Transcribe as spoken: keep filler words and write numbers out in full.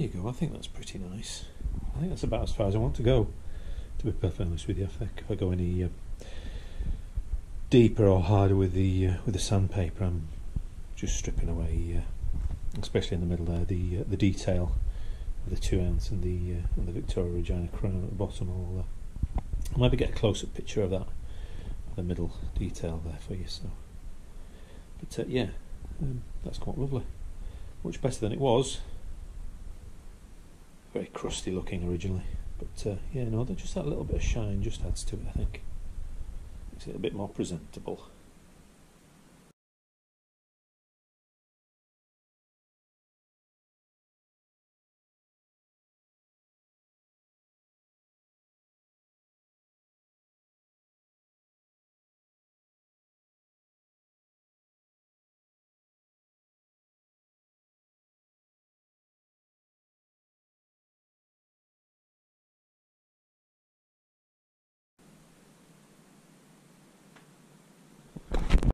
you go. I think that's pretty nice. I think that's about as far as I want to go, to be perfectly honest with you. I think if I go any uh, deeper or harder with the uh, with the sandpaper, I'm just stripping away, uh, especially in the middle there, the uh, the detail of the two ounce and the uh, and the Victoria Regina crown at the bottom. I'll uh, I'll maybe get a close-up picture of that, the middle detail there for you. So, but uh, yeah, um, that's quite lovely. Much better than it was. Very crusty looking originally, but uh, yeah, no, just that little bit of shine just adds to it, I think. Makes it a bit more presentable.